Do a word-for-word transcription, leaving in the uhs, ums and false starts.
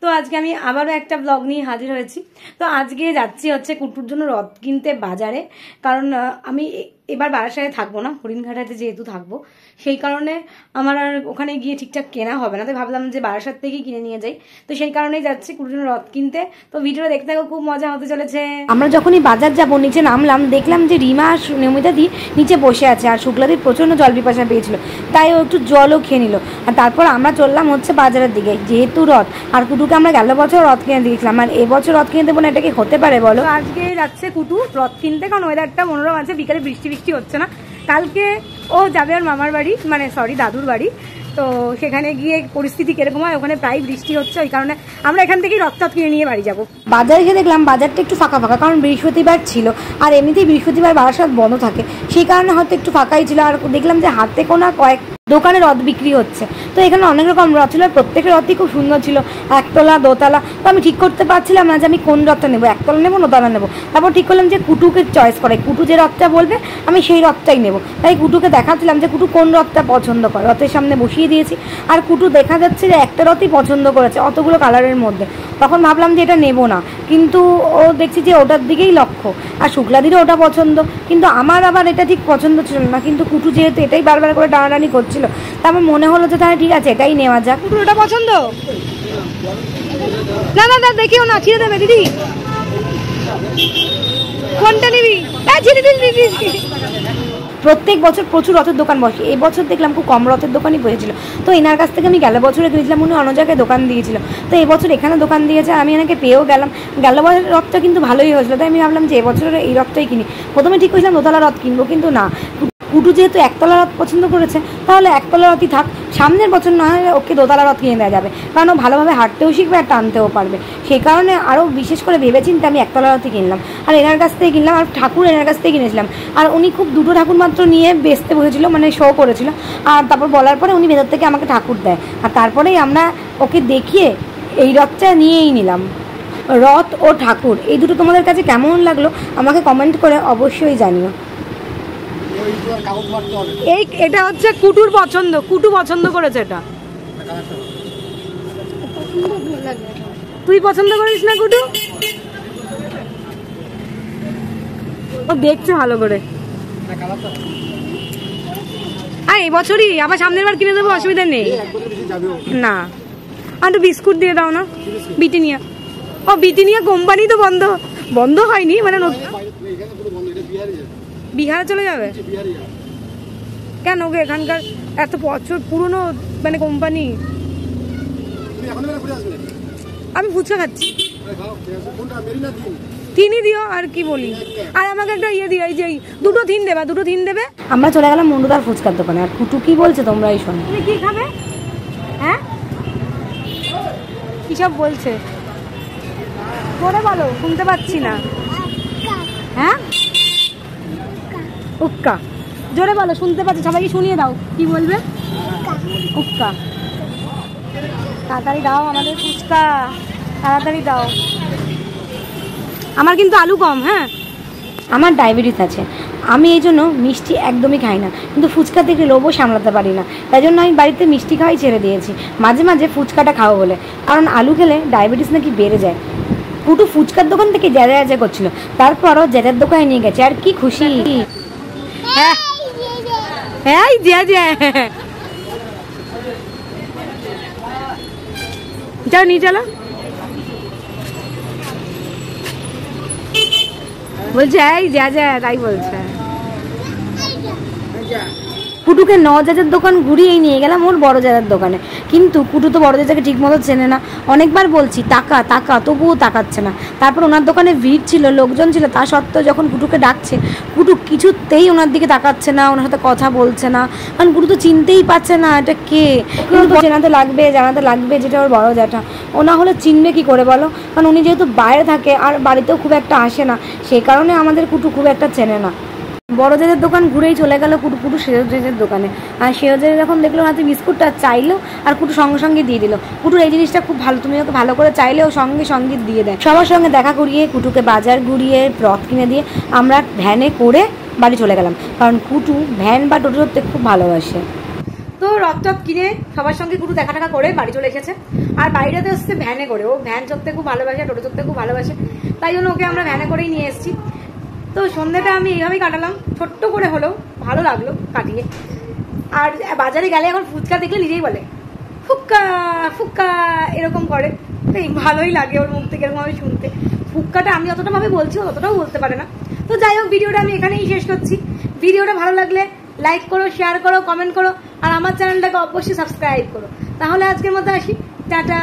তো আজকে আমি আবারও একটা ব্লগ নিয়ে হাজির হয়েছি। তো আজকে যাচ্ছি হচ্ছে কুটুর জন্য রথ কিনতে বাজারে, কারণ আমি এবার বারাসাতে থাকবো না, হরিণঘাটাতে যেহেতু থাকবো সেই কারণে আমার আর ওখানে গিয়ে ঠিকঠাক কেনা হবে না। তো ভাবলাম যে বারাসাত থেকেই কিনে নিয়ে যাই, তো সেই কারণেই যাচ্ছি কুটুর জন্য রথ কিনতে। তো ভিডিও দেখতে থাকো, খুব মজা হতে চলেছে। আমরা যখনই বাজার যাবো নিচে নামলাম, দেখলাম যে রিমা আর নমিতাদি নিচে বসে আছে আর শুক্লাদির প্রচণ্ড জল পিপাসা পেয়েছিল, তাই ও একটু জলও খেয়ে নিল। আর তারপর আমরা চললাম হচ্ছে বাজারের দিকে, যেহেতু রথ। আর কুটুকে আমরা গেল বছর রথ কিনে দিয়েছিলাম, আর এবছর রথ কিনে দেবো না, এটা কি হতে পারে বলো। আজকে যাচ্ছে কুটু রথ কিনতে, কারণ ওয়েদারটা মনোরম আছে, বিকালে বৃষ্টি বৃষ্টি হচ্ছে না। কালকে ও যাবে ওর মামার বাড়ি, মানে সরি দাদুর বাড়ি, তো সেখানে গিয়ে পরিস্থিতি কিরকম হয়, ওখানে প্রায় বৃষ্টি হচ্ছে, ওই কারণে আমরা এখান থেকেই রথ কিনে নিয়ে বাড়ি যাবো। বাজারে গিয়ে দেখলাম বাজারটা একটু ফাঁকা ফাঁকা, কারণ বৃহস্পতিবার ছিল, আর এমনিতেই বৃহস্পতিবার বারাসাত বন্ধ থাকে, সেই কারণে হয়তো একটু ফাঁকাই ছিল। আর দেখলাম যে হাতে কোনা কয়েক দোকানে রথ বিক্রি হচ্ছে, তো এখানে অনেক রকম রথ ছিল, প্রত্যেকের রথই খুব সুন্দর ছিল, একতলা দোতলা। তো আমি ঠিক করতে পারছিলাম না যে আমি কোন রথটা নেবো, একতলা নেবো দোতলা নেবো। তারপর ঠিক করলাম যে কুটুকে চয়েস করে, কুটু যে রথটা বলবে আমি সেই রথটাই নেবো। তাই কুটুকে দেখাচ্ছিলাম যে কুটু কোন রথটা পছন্দ করে, রথের সামনে বসিয়ে দিয়েছি। আর কুটু দেখা যাচ্ছে যে একটা রথই পছন্দ করেছে অতগুলো কালারের মধ্যে, তখন ভাবলাম যে এটা নেবো না, কিন্তু ও দেখছি যে ওটার দিকেই লক্ষ্য। আর শুক্লাদিরও ওটা পছন্দ, কিন্তু আমার আবার এটা ঠিক পছন্দ ছিল না, কিন্তু কুটু যেহেতু এটাই বারবার করে টানাটানি করছিল, তারপর মনে হলো যে তাহলে ঠিক আছে এটাই নেওয়া যাক। কুটুরটা পছন্দ না না দেখিও না, ছিঁড়ে দেবে দিদি। কোনটা নিবি? প্রত্যেক বছর প্রচুর রথের দোকান বসে, এবছর দেখলাম খুব কম রথের দোকানই বসেছিল। তো এনার কাছ থেকে আমি গেল বছরে কিনেছিলাম, উনি অন্য জায়গায় দোকান দিয়েছিল, তো এবছর এখানে দোকান দিয়েছে, আমি এনাকে পেয়েও গেলাম। গেল বছরের রথটা কিন্তু ভালোই হয়েছিল, তাই আমি ভাবলাম যে এবছরের এই রথটাই কিনি। প্রথমে ঠিক করেছিলাম দোতলা রথ কিনবো, কিন্তু না, কুটু যেহেতু একতলা রথ পছন্দ করেছে তাহলে একতলা রথই থাক, সামনের বছর না হয় ওকে দোতলা রথ কিনে দেওয়া যাবে, কারণ ও ভালোভাবে হাঁটতেও শিখবে আর টানতেও পারবে। সেই কারণে আরও বিশেষ করে ভেবেচিন্তে আমি একতলা রথই কিনলাম, আর এনার কাছ থেকে কিনলাম। আর ঠাকুর এনার কাছ থেকে কিনেছিলাম, আর উনি খুব দুটো ঠাকুর মাত্র নিয়ে বেচতে বসেছিল, মানে শো করেছিল। আর তারপর বলার পরে উনি ভেতর থেকে আমাকে ঠাকুর দেয়, আর তারপরেই আমরা ওকে দেখিয়ে এই রথটা নিয়েই নিলাম। রথ ও ঠাকুর এই দুটো তোমাদের কাছে কেমন লাগলো আমাকে কমেন্ট করে অবশ্যই জানিও। এই এটা হচ্ছে কুটুর পছন্দ, কুটু পছন্দ করেছে এটা, তুই পছন্দ করিস না কুটু? ও দেখছে ভালো করে। আর এই বছরই, আবার সামনের বার কিনে দেবো, অসুবিধা নেই না। আর একটু বিস্কুট দিয়ে দাও না, ব্রিটানিয়া। ও ব্রিটানিয়া কোম্পানি তো বন্ধ বন্ধ হয়নি, মানে বিহারে চলে যাবে কেন? ওকে এখানকার এত বছর পুরনো মানে কোম্পানি। আমি ফুচকা খাচ্ছি, থিনি দিও আর কি বলি, আর আমাকে একটা ইয়ে দিও, এই যে দুটো থিন দেবে, দুটো থিন দেবে। আমরা চলে গেলাম মন্ডুদার ফুচকার দোকানে, আর কুটু কি বলছে তোমরা এই শোনো। তুমি কি খাবে? হ্যাঁ কি সব বলছে, করে বলো, শুনতে পাচ্ছি না। হ্যাঁ উক্কা, জোরে বলো, শুনতে পাচ্ছি, সবাইকে শুনিয়ে দাও কি বলবে। উক্কা, তাড়াতাড়ি দাও আমাদের ফুচকা, তাড়াতাড়ি দাও। আমার কিন্তু আলু কম, হ্যাঁ আমার ডায়াবেটিস আছে, আমি এই জন্য মিষ্টি একদমই খাই না, কিন্তু ফুচকা থেকে লোভও সামলাতে পারি না, তাই জন্য আমি বাড়িতে মিষ্টি খাওয়াই ছেড়ে দিয়েছি, মাঝে মাঝে ফুচকাটা খাওয়া বলে, কারণ আলু খেলে ডায়াবেটিস নাকি বেড়ে যায়। কুটু ফুচকার দোকান থেকে জ্যাজা জ্যাজা করছিল, তারপরও জ্যাজার দোকানে নিয়ে গেছে, আর কি খুশি। হ্যাঁ হ্যাঁ যাও নিয়ে চলো, বলছে এই যা যা, তাই বলছে। কুটুকে ন জাজার দোকান ঘুরিয়েই নিয়ে গেলাম ওর বড় জাজার দোকানে, কিন্তু কুটু তো বড় জাজাকে ঠিক মতো চেনে না, অনেকবার বলছি টাকা টাকা, তবুও তাকাচ্ছে না। তারপর ওনার দোকানে ভিড় ছিল, লোকজন ছিল, তা সত্ত্বেও যখন কুটুকে ডাকছে কুটু কিছুতেই ওনার দিকে তাকাচ্ছে না, ওনার সাথে কথা বলছে না, কারণ কুটু তো চিনতেই পারছে না এটা কে। কিন্তু চেনাতে লাগবে, জানাতে লাগবে যেটা ওর বড় জ্যাঠা, ও না হলে চিনবে কি করে বলো, কারণ উনি যেহেতু বাইরে থাকে আর বাড়িতেও খুব একটা আসে না, সেই কারণে আমাদের কুটু খুব একটা চেনে না। বড় জেজের দোকান ঘুরেই চলে গেল কুটু কুটু সেজ জেজের দোকানে, আর সেজ জেজে যখন দেখলো হাতে বিস্কুটটা চাইলো, আর কুটু সঙ্গে সঙ্গে দিয়ে দিল। কুটুর এই জিনিসটা খুব ভালো, তুমি ওকে ভালো করে চাইলেও সঙ্গে সঙ্গে দিয়ে দেয়। সবার সঙ্গে দেখা করিয়ে কুটুকে বাজার ঘুরিয়ে রথ কিনে দিয়ে আমরা ভ্যানে করে বাড়ি চলে গেলাম, কারণ কুটু ভ্যান বা টোটো ধরতে খুব ভালোবাসে। তো রক টপ কিনে সবার সঙ্গে গুরু দেখা টাকা করে বাড়ি চলে এসেছে। আর বাইরেতে এসছে ভ্যানে করে, ও ভ্যান চড়তে খুব ভালোবাসে, টোটো চড়তে খুব ভালোবাসে, তাই জন্য ওকে আমরা ভ্যানে করেই নিয়ে এসেছি। তো সন্ধ্যাটা আমি এইভাবেই কাটালাম, ছোট্ট করে হলেও ভালো লাগলো কাটিয়ে। আর বাজারে গেলে এখন ফুচকা দেখলে নিজেই বলে ফুক্কা ফুক্কা এরকম করে, তো ভালোই লাগে ওর মুখ থেকে এরকমভাবে শুনতে। ফুক্কাটা আমি যতটা ভাবে বলছি ও ততটাও বলতে পারে না। তো যাই হোক, ভিডিওটা আমি এখানেই শেষ করছি। ভিডিওটা ভালো লাগলে লাইক করো, শেয়ার করো, কমেন্ট করো, আর আমার চ্যানেলটাকে অবশ্যই সাবস্ক্রাইব করো। তাহলে আজকের মতো আসি, টাটা।